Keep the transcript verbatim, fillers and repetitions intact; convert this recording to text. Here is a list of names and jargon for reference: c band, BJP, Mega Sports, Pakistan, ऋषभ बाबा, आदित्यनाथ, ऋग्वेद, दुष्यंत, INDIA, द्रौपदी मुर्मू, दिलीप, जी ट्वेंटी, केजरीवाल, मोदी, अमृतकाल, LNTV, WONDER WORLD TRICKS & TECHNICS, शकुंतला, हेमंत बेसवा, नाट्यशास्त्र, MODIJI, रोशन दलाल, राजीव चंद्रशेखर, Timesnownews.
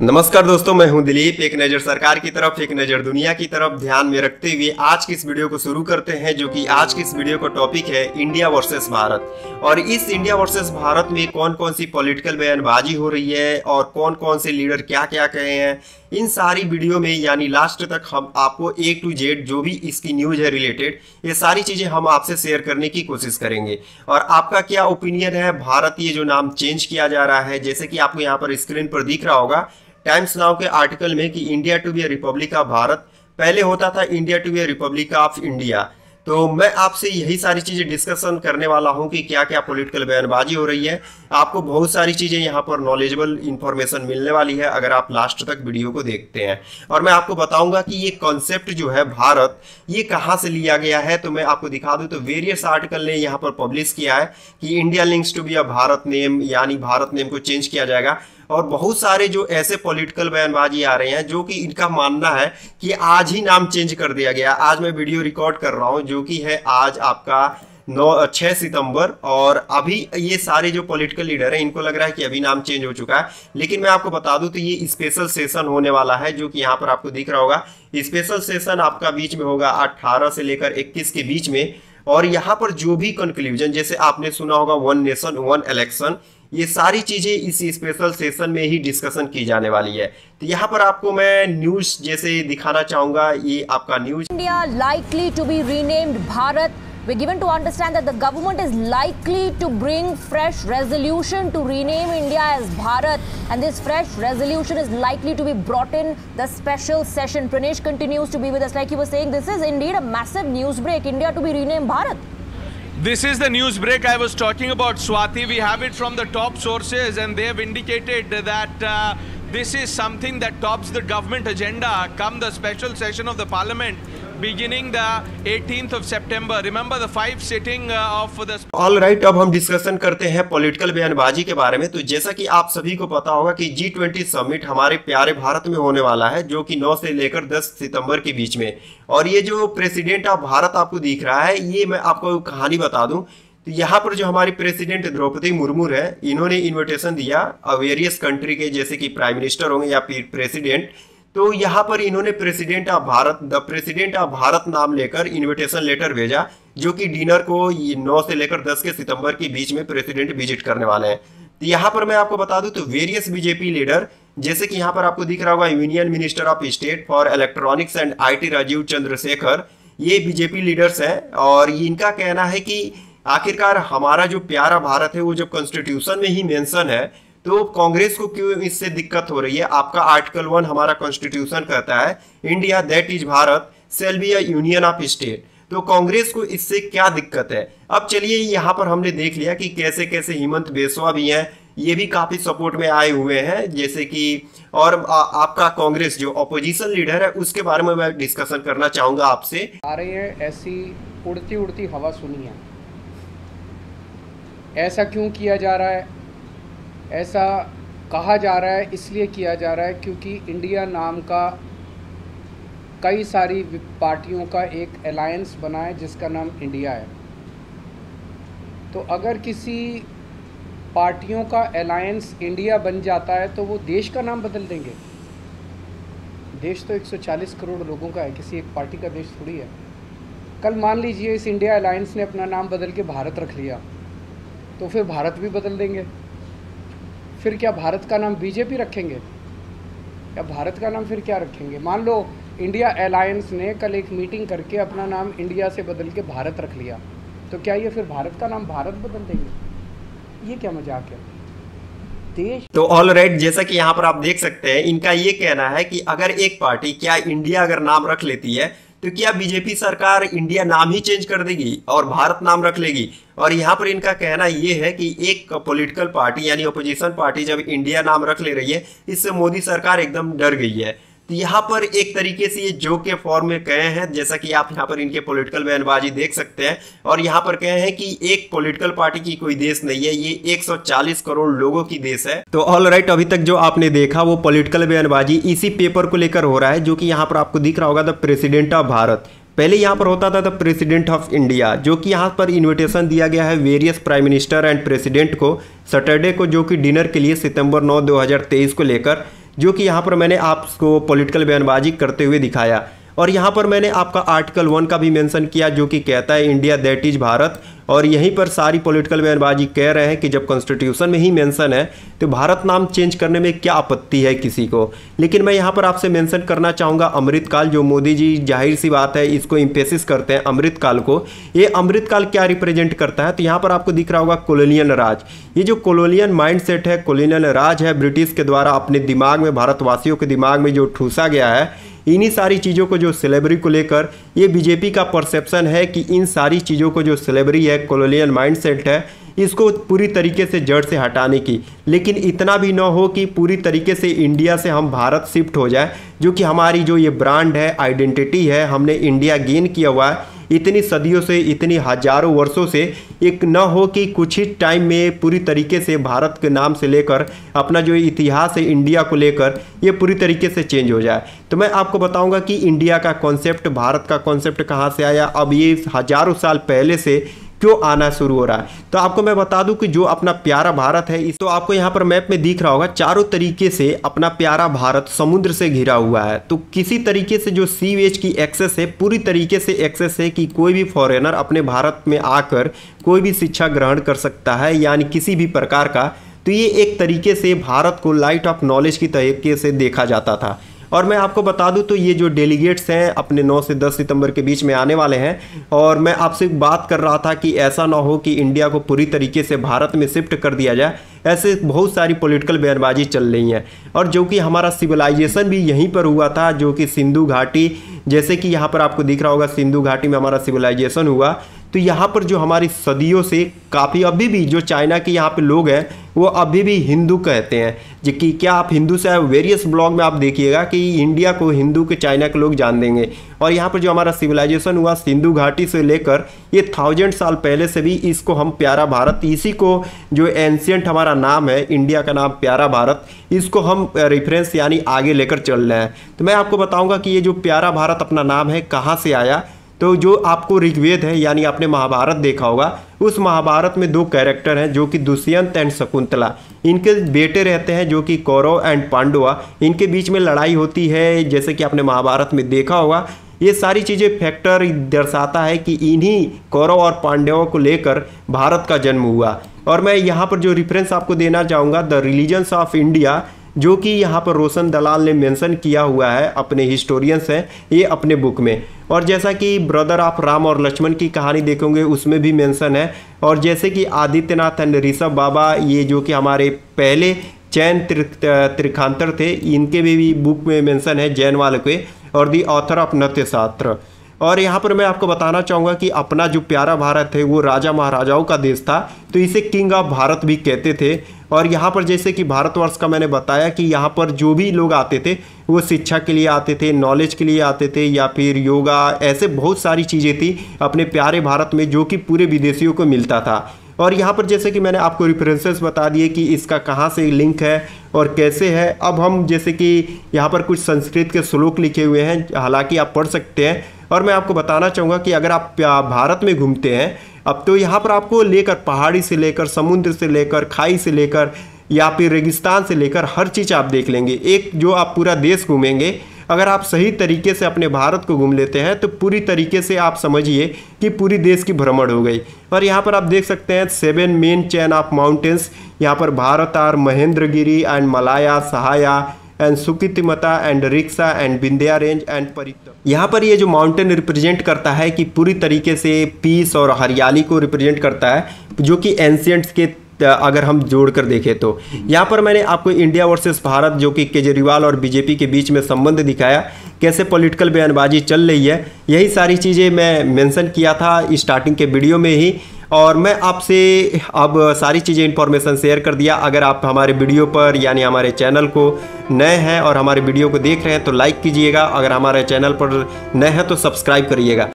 नमस्कार दोस्तों, मैं हूं दिलीप। एक नज़र सरकार की तरफ, एक नज़र दुनिया की तरफ ध्यान में रखते हुए आज की इस वीडियो को शुरू करते हैं, जो कि आज की इस वीडियो का टॉपिक है इंडिया वर्सेस भारत। और इस इंडिया वर्सेस भारत में कौन कौन सी पॉलिटिकल बयानबाजी हो रही है और कौन कौन से लीडर क्या क्या कहे हैं, इन सारी वीडियो में यानी लास्ट तक हम आपको ए टू जेड जो भी इसकी न्यूज है रिलेटेड, ये सारी चीजें हम आपसे शेयर करने की कोशिश करेंगे। और आपका क्या ओपिनियन है भारत ये जो नाम चेंज किया जा रहा है, जैसे कि आपको यहाँ पर स्क्रीन पर दिख रहा होगा टाइम्स नाउ के आर्टिकल में कि India to be a republic of Bharat, पहले होता था India to be a republic of India. तो मैं आपसे यही सारी चीज़ें डिस्कशन करने वाला हूं कि क्या क्या पॉलिटिकल बयानबाजी हो रही है। आपको बहुत सारी चीज़ें यहां पर नॉलेजेबल इंफॉर्मेशन मिलने वाली है अगर आप लास्ट तक वीडियो को देखते हैं। और मैं आपको बताऊंगा कि ये कॉन्सेप्ट जो है भारत, ये कहां से लिया गया है। तो मैं आपको दिखा दूं तो वेरियस आर्टिकल ने यहाँ पर पब्लिश किया है कि India links to be a Bharat name, यानी भारत नेम को चेंज किया जाएगा। और बहुत सारे जो ऐसे पॉलिटिकल बयानबाजी आ रहे हैं जो कि इनका मानना है कि आज ही नाम चेंज कर दिया गया। आज मैं वीडियो रिकॉर्ड कर रहा हूं जो कि है आज आपका नौ छह सितंबर, और अभी ये सारे जो पॉलिटिकल लीडर हैं इनको लग रहा है कि अभी नाम चेंज हो चुका है। लेकिन मैं आपको बता दूं तो ये स्पेशल सेशन होने वाला है जो कि यहाँ पर आपको दिख रहा होगा। स्पेशल सेशन आपका बीच में होगा अट्ठारह से लेकर इक्कीस के बीच में, और यहाँ पर जो भी कंक्लूजन, जैसे आपने सुना होगा वन नेशन वन इलेक्शन, ये सारी चीज़ें इस स्पेशल सेशन में ही डिस्कशन की जाने वाली है। तो यहाँ पर आपको मैं न्यूज़ जैसे दिखाना चाहूँगा, ये आपका news. India likely to be renamed Bharat, we given to understand that the government is likely to bring fresh resolution to rename India as Bharat, and this fresh resolution is likely to be brought in the special session. Pranesh continues to be with us like he was saying this is indeed a massive news break, India to be rename Bharat. This is the news break I was talking about, Swati. We have it from the top sources and they have indicated that uh, this is something that tops the government agenda come the special session of the parliament beginning the eighteenth of September. Remember the five sitting uh, of the All right, अब हम discussion करते हैं political बयानबाजी के बारे में। तो जैसा कि आप सभी को पता होगा कि जी ट्वेंटी समिट हमारे प्यारे भारत में होने वाला है जो कि नौ से लेकर दस सितंबर के बीच में। और ये जो प्रेसिडेंट ऑफ भारत आपको दिख रहा है, ये मैं आपको कहानी बता दूं तो यहाँ पर जो हमारी प्रेसिडेंट द्रौपदी मुर्मू है, इन्होंने इन्विटेशन दिया वेरियस कंट्री के, जैसे कि प्राइम मिनिस्टर होंगे या फिर प्रेसिडेंट। तो यहाँ पर इन्होंने president of Bharat, the president of Bharat नाम लेकर इन्विटेशन लेटर भेजा, जो कि डिनर को नौ से लेकर दस के सितंबर के बीच में प्रेसिडेंट विजिट करने वाले हैं। तो यहाँ पर मैं आपको बता दूं तो वेरियस बीजेपी लीडर, जैसे कि यहाँ पर आपको दिख रहा होगा union minister of state for electronics and I T राजीव चंद्रशेखर, ये बीजेपी लीडर्स हैं। और इनका कहना है कि आखिरकार हमारा जो प्यारा भारत है वो जब कॉन्स्टिट्यूशन में ही मेंशन है तो कांग्रेस को क्यों इससे दिक्कत हो रही है। आपका आर्टिकल वन हमारा कॉन्स्टिट्यूशन कहता है India that is Bharat shall be a union of state, तो कांग्रेस को इससे क्या दिक्कत है। अब चलिए यहाँ पर हमने देख लिया कि कैसे कैसे हेमंत बेसवा भी हैं, ये भी काफ़ी सपोर्ट में आए हुए हैं, जैसे कि और आ, आपका कांग्रेस जो अपोजिशन लीडर है उसके बारे में मैं डिस्कशन करना चाहूँगा आपसे। आ रही है ऐसी उड़ती उड़ती हवा, सुनी है ऐसा क्यों किया जा रहा है, ऐसा कहा जा रहा है इसलिए किया जा रहा है क्योंकि इंडिया नाम का कई सारी पार्टियों का एक अलायंस बना है जिसका नाम इंडिया है। तो अगर किसी पार्टियों का अलायंस इंडिया बन जाता है तो वो देश का नाम बदल देंगे। देश तो एक सौ चालीस करोड़ लोगों का है, किसी एक पार्टी का देश थोड़ी है। कल मान लीजिए इस इंडिया अलायंस ने अपना नाम बदल के भारत रख लिया तो फिर भारत भी बदल देंगे। फिर क्या भारत का नाम बीजेपी रखेंगे या भारत का नाम फिर क्या रखेंगे। मान लो इंडिया अलायंस ने कल एक मीटिंग करके अपना नाम इंडिया से बदल के भारत रख लिया तो क्या ये फिर भारत का नाम भारत बदल देंगे, ये क्या मजाक है देश। तो ऑल राइट, जैसा कि यहाँ पर आप देख सकते हैं इनका ये कहना है कि अगर एक पार्टी क्या इंडिया अगर नाम रख लेती है तो क्या बीजेपी सरकार इंडिया नाम ही चेंज कर देगी और भारत नाम रख लेगी। और यहाँ पर इनका कहना ये है कि एक पॉलिटिकल पार्टी यानी अपोजिशन पार्टी जब इंडिया नाम रख ले रही है, इससे मोदी सरकार एकदम डर गई है। तो यहाँ पर एक तरीके से ये जोक के फॉर्म में कहे हैं, जैसा कि आप यहाँ पर इनके पॉलिटिकल बयानबाजी देख सकते हैं। और यहाँ पर कहे हैं कि एक पॉलिटिकल पार्टी की कोई देश नहीं है, ये एक सौ चालीस करोड़ लोगों की देश है। तो ऑल राइट, अभी तक जो आपने देखा वो पॉलिटिकल बयानबाजी इसी पेपर को लेकर हो रहा है जो कि यहाँ पर आपको दिख रहा होगा द प्रेसिडेंट ऑफ भारत, पहले यहाँ पर होता था द प्रेसिडेंट ऑफ इंडिया, जो कि यहाँ पर इन्विटेशन दिया गया है various prime minister and president को सैटरडे को, जो कि डिनर के लिए सितंबर नौ दो हज़ार तेईस को लेकर। जो कि यहाँ पर मैंने आपको पॉलिटिकल बयानबाजी करते हुए दिखाया। और यहाँ पर मैंने आपका आर्टिकल वन का भी मेंशन किया जो कि कहता है इंडिया दैट इज भारत, और यहीं पर सारी पॉलिटिकल बयानबाजी कह रहे हैं कि जब कॉन्स्टिट्यूशन में ही मेंशन है तो भारत नाम चेंज करने में क्या आपत्ति है किसी को। लेकिन मैं यहाँ पर आपसे मेंशन करना चाहूँगा अमृतकाल, जो मोदी जी जाहिर सी बात है इसको इम्फेसिस करते हैं अमृतकाल को। ये अमृतकाल क्या रिप्रेजेंट करता है, तो यहाँ पर आपको दिख रहा होगा कॉलोनियल राज। ये जो कॉलोनियल माइंडसेट है, कॉलोनियल राज है, ब्रिटिश के द्वारा अपने दिमाग में, भारतवासियों के दिमाग में जो ठूसा गया है, इन्हीं सारी चीज़ों को, जो सेलेबरी को लेकर ये बीजेपी का परसेप्शन है कि इन सारी चीज़ों को, जो सेलेबरी है, कॉलोनियल माइंडसेट है, इसको पूरी तरीके से जड़ से हटाने की, लेकिन इतना भी ना हो कि पूरी तरीके से इंडिया से हम भारत शिफ्ट हो जाए, जो कि हमारी जो ये ब्रांड है, आइडेंटिटी है, हमने इंडिया गेन किया हुआ है इतनी सदियों से, इतनी हजारों वर्षों से, एक न हो कि कुछ ही टाइम में पूरी तरीके से भारत के नाम से लेकर अपना जो इतिहास है इंडिया को लेकर ये पूरी तरीके से चेंज हो जाए। तो मैं आपको बताऊंगा कि इंडिया का कॉन्सेप्ट, भारत का कॉन्सेप्ट कहाँ से आया, अब ये हजारों साल पहले से क्यों आना शुरू हो रहा है। तो आपको मैं बता दूं कि जो अपना प्यारा भारत है, तो आपको यहाँ पर मैप में दिख रहा होगा चारों तरीके से अपना प्यारा भारत समुद्र से घिरा हुआ है। तो किसी तरीके से जो सीवेज की एक्सेस है, पूरी तरीके से एक्सेस है कि कोई भी फॉरेनर अपने भारत में आकर कोई भी शिक्षा ग्रहण कर सकता है, यानी किसी भी प्रकार का। तो ये एक तरीके से भारत को लाइट ऑफ नॉलेज की तरीके से देखा जाता था। और मैं आपको बता दूं तो ये जो डेलीगेट्स हैं अपने नौ से दस सितंबर के बीच में आने वाले हैं, और मैं आपसे बात कर रहा था कि ऐसा ना हो कि इंडिया को पूरी तरीके से भारत में शिफ्ट कर दिया जाए। ऐसे बहुत सारी पॉलिटिकल बयानबाजी चल रही है, और जो कि हमारा सिविलाइजेशन भी यहीं पर हुआ था, जो कि सिंधु घाटी, जैसे कि यहाँ पर आपको दिख रहा होगा सिंधु घाटी में हमारा सिविलाइजेशन हुआ। तो यहाँ पर जो हमारी सदियों से काफ़ी, अभी भी जो चाइना के यहाँ पे लोग हैं वो अभी भी हिंदू कहते हैं, जो कि क्या आप हिंदू से, वेरियस ब्लॉग में आप देखिएगा कि इंडिया को हिंदू के चाइना के लोग जान देंगे। और यहाँ पर जो हमारा सिविलाइजेशन हुआ सिंधु घाटी से लेकर, ये थाउजेंड साल पहले से भी इसको हम प्यारा भारत, इसी को जो एंशियंट हमारा नाम है इंडिया का नाम प्यारा भारत, इसको हम रेफरेंस यानी आगे लेकर चल रहे हैं। तो मैं आपको बताऊँगा कि ये जो प्यारा भारत अपना नाम है कहाँ से आया। तो जो आपको ऋग्वेद है, यानी आपने महाभारत देखा होगा, उस महाभारत में दो कैरेक्टर हैं जो कि दुष्यंत एंड शकुंतला, इनके बेटे रहते हैं जो कि कौरव एंड पांडवा, इनके बीच में लड़ाई होती है, जैसे कि आपने महाभारत में देखा होगा। ये सारी चीज़ें फैक्टर दर्शाता है कि इन्हीं कौरव और पांडवों को लेकर भारत का जन्म हुआ। और मैं यहाँ पर जो रिफरेंस आपको देना चाहूँगा, द रिलीजन्स ऑफ इंडिया, जो कि यहाँ पर रोशन दलाल ने मेंशन किया हुआ है, अपने हिस्टोरियंस हैं ये अपने बुक में। और जैसा कि ब्रदर ऑफ राम और लक्ष्मण की कहानी देखोगे उसमें भी मेंशन है, और जैसे कि आदित्यनाथ एंड ऋषभ बाबा, ये जो कि हमारे पहले जैन तीर्थांकर थे, इनके भी, भी बुक में मेंशन है जैन वाले के, और दी ऑथर ऑफ नाट्यशास्त्र। और यहाँ पर मैं आपको बताना चाहूँगा कि अपना जो प्यारा भारत है वो राजा महाराजाओं का देश था, तो इसे किंग ऑफ भारत भी कहते थे। और यहाँ पर जैसे कि भारतवर्ष का मैंने बताया कि यहाँ पर जो भी लोग आते थे वो शिक्षा के लिए आते थे, नॉलेज के लिए आते थे, या फिर योगा, ऐसे बहुत सारी चीज़ें थी अपने प्यारे भारत में जो कि पूरे विदेशियों को मिलता था। और यहाँ पर जैसे कि मैंने आपको रेफरेंसेस बता दिए कि इसका कहाँ से लिंक है और कैसे है। अब हम जैसे कि यहाँ पर कुछ संस्कृत के श्लोक लिखे हुए हैं, हालांकि आप पढ़ सकते हैं। और मैं आपको बताना चाहूँगा कि अगर आप भारत में घूमते हैं अब, तो यहाँ पर आपको लेकर पहाड़ी से लेकर, समुद्र से लेकर, खाई से लेकर, या फिर रेगिस्तान से लेकर हर चीज़ आप देख लेंगे। एक जो आप पूरा देश घूमेंगे, अगर आप सही तरीके से अपने भारत को घूम लेते हैं तो पूरी तरीके से आप समझिए कि पूरी देश की भ्रमण हो गई। और यहाँ पर आप देख सकते हैं seven main chain of mountains, यहाँ पर Bharat are Mahendragiri and Malaya, Sahya and Suktimat and Riksha and Vindhya range and परित। यहाँ पर ये जो माउंटेन रिप्रेजेंट करता है कि पूरी तरीके से पीस और हरियाली को रिप्रेजेंट करता है, जो कि एंशियंट्स के अगर हम जोड़कर देखें तो। यहाँ पर मैंने आपको इंडिया वर्सेस भारत, जो कि केजरीवाल और बीजेपी के बीच में संबंध दिखाया, कैसे पॉलिटिकल बयानबाजी चल रही है, यही सारी चीज़ें मैं मेंशन किया था स्टार्टिंग के वीडियो में ही। और मैं आपसे अब सारी चीज़ें, इन्फॉर्मेशन शेयर कर दिया। अगर आप हमारे वीडियो पर यानी हमारे चैनल को नए हैं और हमारे वीडियो को देख रहे हैं तो लाइक कीजिएगा, अगर हमारे चैनल पर नए हैं तो सब्सक्राइब करिएगा।